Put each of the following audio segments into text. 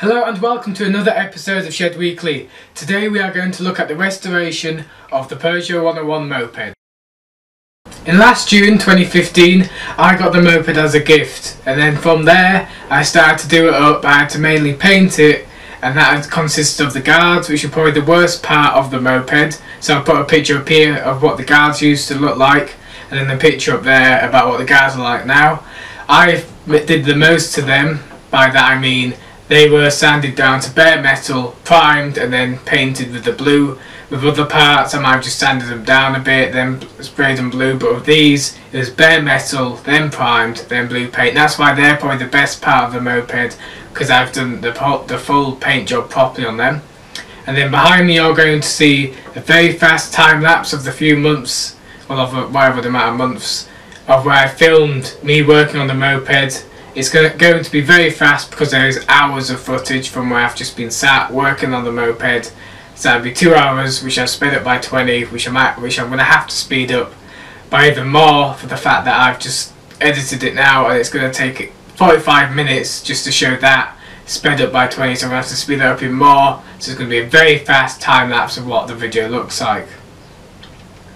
Hello and welcome to another episode of Shed Weekly. Today we are going to look at the restoration of the Peugeot 101 moped. In last June 2015 I got the moped as a gift, and then from there I started to do it up. I had to mainly paint it, and that consisted of the guards, which are probably the worst part of the moped. So I put a picture up here of what the guards used to look like, and then the picture up there about what the guards are like now. I did the most to them. By that I mean they were sanded down to bare metal, primed, and then painted with the blue. With other parts I might have just sanded them down a bit, then sprayed them blue, but with these it was bare metal, then primed, then blue paint. And that's why they're probably the best part of the moped, because I've done the full paint job properly on them. And then behind me you're going to see a very fast time lapse of the few months, well, of whatever the amount of months, of where I filmed me working on the moped. It's going to be very fast because there is hours of footage from where I've just been sat working on the moped. So that'd be 2 hours, which I've sped up by 20, which I'm going to have to speed up by even more for the fact that I've just edited it now, and it's going to take 45 minutes just to show that sped up by 20. So I'm going to have to speed that up even more. So it's going to be a very fast time lapse of what the video looks like.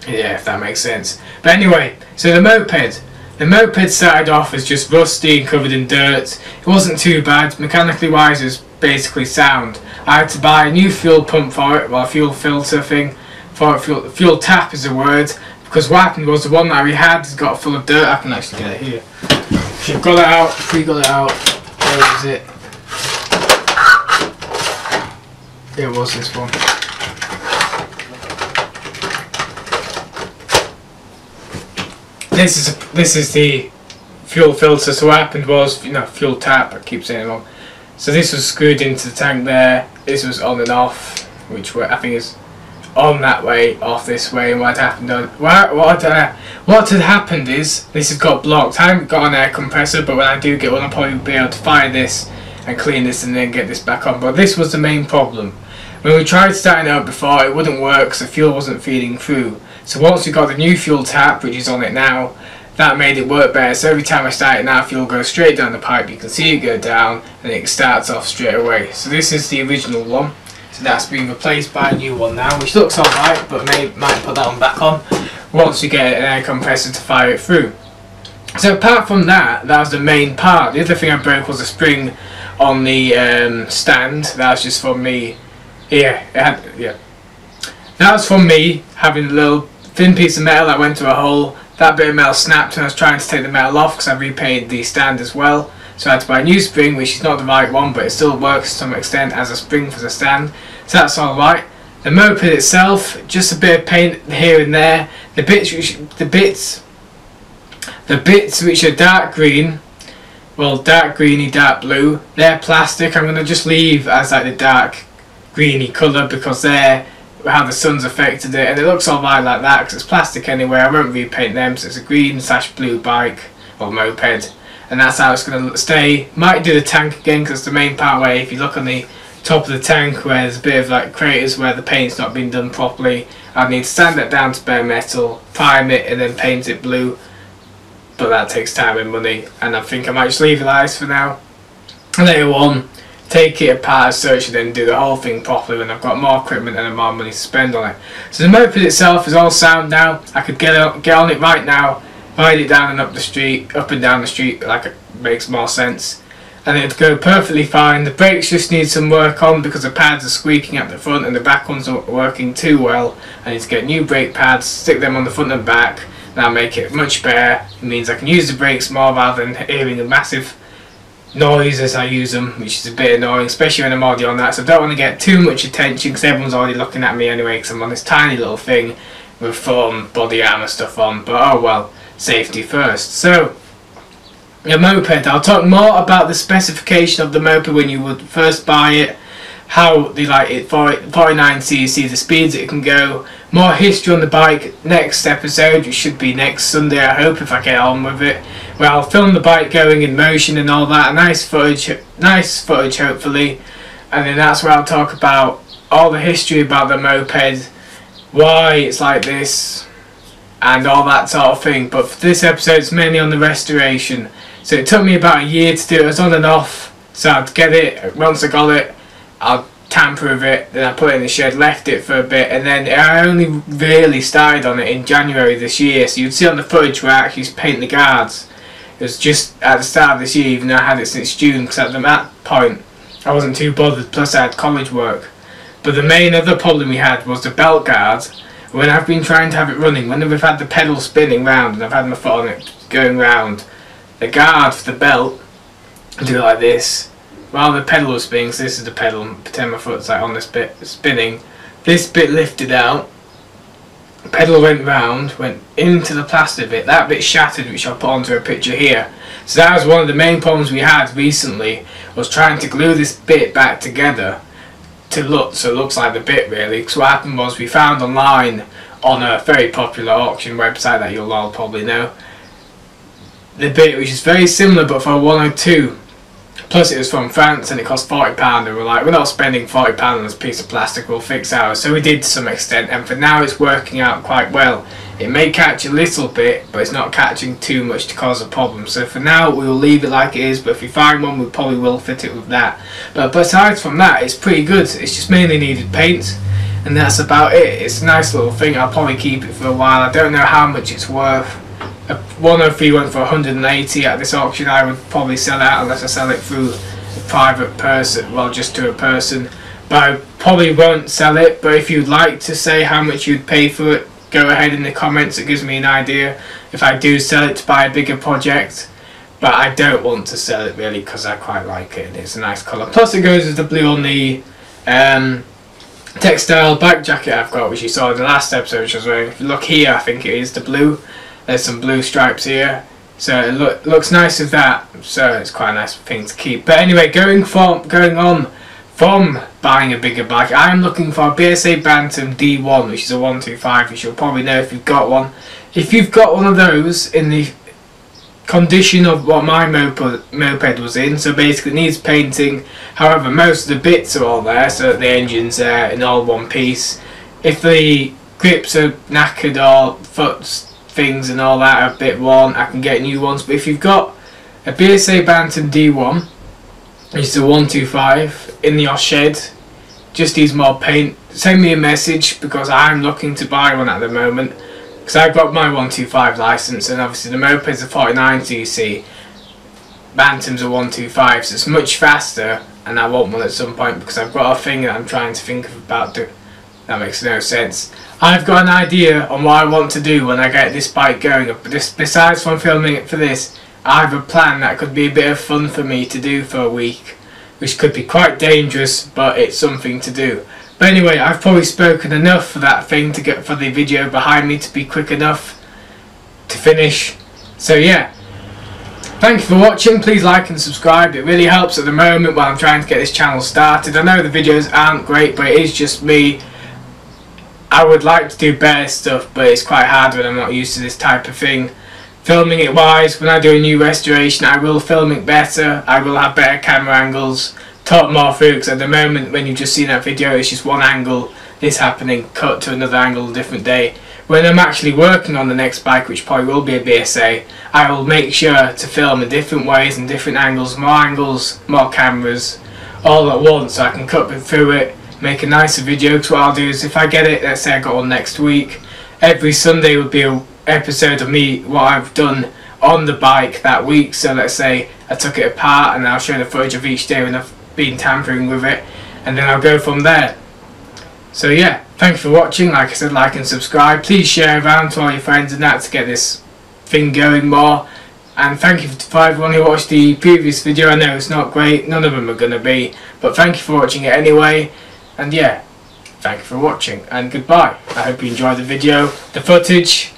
Yeah, if that makes sense. But anyway, so the moped. The moped started off as just rusty and covered in dirt. It wasn't too bad. Mechanically wise, it was basically sound. I had to buy a new fuel pump for it, well, a fuel filter thing, for it, fuel tap is the word, because what happened was the one that we had got full of dirt. I can actually get it here. We've got it out, where is it? There was this one. This is the fuel filter. So what happened was, fuel tap, I keep saying it wrong. So this was screwed into the tank there, this was on and off, which were, I think is on that way, off this way, and what had happened is this has got blocked. I haven't got an air compressor, but when I do get one I'll probably be able to fire this and clean this and then get this back on. But this was the main problem. When we tried starting it up before, it wouldn't work, so fuel wasn't feeding through. So once we got the new fuel tap, which is on it now, that made it work better. So every time I start it now, fuel goes straight down the pipe. You can see it go down, and it starts off straight away. So this is the original one. So that's been replaced by a new one now, which looks alright, but might put that one back on once you get an air compressor to fire it through. So apart from that, that was the main part. The other thing I broke was a spring on the stand. That was just from me. That was from me having a little thin piece of metal that went to a hole. That bit of metal snapped, and I was trying to take the metal off because I repainted the stand as well. So I had to buy a new spring, which is not the right one, but it still works to some extent as a spring for the stand. So that's alright. The moped itself, just a bit of paint here and there. The bits which are dark green, well, dark greeny, dark blue, they're plastic. I'm going to just leave as like the dark greeny colour because they're how the sun's affected it, and it looks alright like that because it's plastic anyway. I won't repaint them, so it's a green/blue bike or moped, and that's how it's going to stay. Might do the tank again because the main part where, if you look on the top of the tank where there's a bit of like craters where the paint's not been done properly, I need to sand that down to bare metal, prime it, and then paint it blue, but that takes time and money, and I think I might just leave it like this for now, and later on take it apart, search it, and do the whole thing properly when I've got more equipment and more money to spend on it. So the moped itself is all sound now. I could get on it right now, ride it down and up and down the street, like it makes more sense, and it'd go perfectly fine. The brakes just need some work on because the pads are squeaking at the front and the back ones aren't working too well. I need to get new brake pads, stick them on the front and back, and that'll make it much better. It means I can use the brakes more rather than hearing a massive noise as I use them, which is a bit annoying, especially when I'm already on that. So I don't want to get too much attention because everyone's already looking at me anyway because I'm on this tiny little thing with foam body armor stuff on, but oh well, safety first. So the moped, I'll talk more about the specification of the moped when you would first buy it, how they like it, 49cc, the speeds it can go, more history on the bike next episode, which should be next Sunday I hope, if I get on with it, where I'll film the bike going in motion and all that, nice footage hopefully, and then that's where I'll talk about all the history about the moped, why it's like this, and all that sort of thing. But for this episode it's mainly on the restoration. So it took me about a year to do it. I was on and off So I'd get it, once I got it, I'd tamper with it, then I put it in the shed, left it for a bit, and then I only really started on it in January this year. So you'd see on the footage where I actually paint the guards. It was just at the start of this year, even though I had it since June, because at that point I wasn't too bothered, plus I had college work. But the main other problem we had was the belt guard. When I've been trying to have it running, when we've had the pedal spinning round and I've had my foot on it going round, the guard for the belt, I do it like this. While the pedal was spinning, so this is the pedal, pretend my foot's like on this bit spinning. This bit lifted out, the pedal went round, went into the plastic bit, that bit shattered, which I'll put onto a picture here. So that was one of the main problems we had recently, was trying to glue this bit back together to look so it looks like the bit really. Because what happened was, we found online on a very popular auction website that you'll all probably know, the bit which is very similar but for a 102. Plus it was from France and it cost £40, and we're like, we're not spending £40 on this piece of plastic, we'll fix ours. So we did to some extent, and for now it's working out quite well. It may catch a little bit, but it's not catching too much to cause a problem. So for now we'll leave it like it is, but if we find one we probably will fit it with that. But besides from that, it's pretty good. It's just mainly needed paint, and that's about it. It's a nice little thing. I'll probably keep it for a while. I don't know how much it's worth. A 103 went for 180 at this auction. I would probably sell out unless I sell it through a private person, well, just to a person. But I probably won't sell it. But if you'd like to say how much you'd pay for it, go ahead in the comments. It gives me an idea if I do sell it to buy a bigger project. But I don't want to sell it really, because I quite like it and it's a nice colour. Plus it goes with the blue on the textile bike jacket I've got, which you saw in the last episode, which I was wearing. If you look here, I think it is the blue. There's some blue stripes here, so it looks nice with that, so it's quite a nice thing to keep. But anyway, going on from buying a bigger bike, I am looking for a BSA Bantam D1, which is a 125, which you'll probably know if you've got one. If you've got one of those in the condition of what my moped was in, so basically it needs painting, however most of the bits are all there, so that the engine's there in all one piece. If the grips are knackered or foot's things and all that are a bit worn, I can get new ones. But if you've got a BSA Bantam D1, which is a 125, in your shed, just needs more paint, send me a message, because I'm looking to buy one at the moment, because I've got my 125 license, and obviously the moped's a 49cc, Bantam's a 125, so it's much faster, and I want one at some point, because I've got a thing that I'm trying to think about doing. That makes no sense. I've got an idea on what I want to do when I get this bike going. Besides from filming it for this, I have a plan that could be a bit of fun for me to do for a week, which could be quite dangerous, but it's something to do. But anyway, I've probably spoken enough for that thing to get for the video behind me to be quick enough to finish. So yeah, thank you for watching. Please like and subscribe. It really helps at the moment while I'm trying to get this channel started. I know the videos aren't great, but it is just me. I would like to do better stuff, but it's quite hard when I'm not used to this type of thing. Filming it wise, when I do a new restoration, I will film it better, I will have better camera angles, talk more through, because at the moment when you've just seen that video, it's just one angle, this happening, cut to another angle, a different day. When I'm actually working on the next bike, which probably will be a BSA, I will make sure to film in different ways and different angles, more cameras, all at once, so I can cut through it. Make a nicer video, because what I'll do is, if I get it, let's say I got one next week, every Sunday would be an episode of me, what I've done on the bike that week. So let's say I took it apart, and I'll show the footage of each day when I've been tampering with it, and then I'll go from there. So yeah, thanks for watching. Like I said, like and subscribe, please share around to all your friends and that to get this thing going more. And thank you for everyone who watched the previous video. I know it's not great, none of them are going to be, but thank you for watching it anyway. And yeah, thank you for watching, and goodbye. I hope you enjoyed the video. The footage,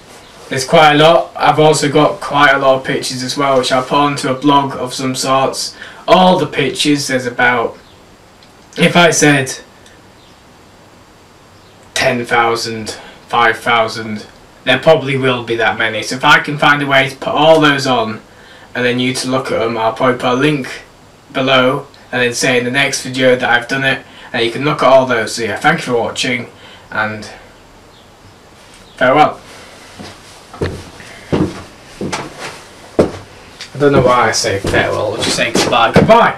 there's quite a lot. I've also got quite a lot of pictures as well, which I'll put onto a blog of some sorts. All the pictures, there's about, if I said 10,000, 5,000, there probably will be that many. So if I can find a way to put all those on, and then you to look at them, I'll probably put a link below, and then say in the next video that I've done it. And you can look at all those. So yeah, thank you for watching, and farewell. I don't know why I say farewell, I'll just say goodbye.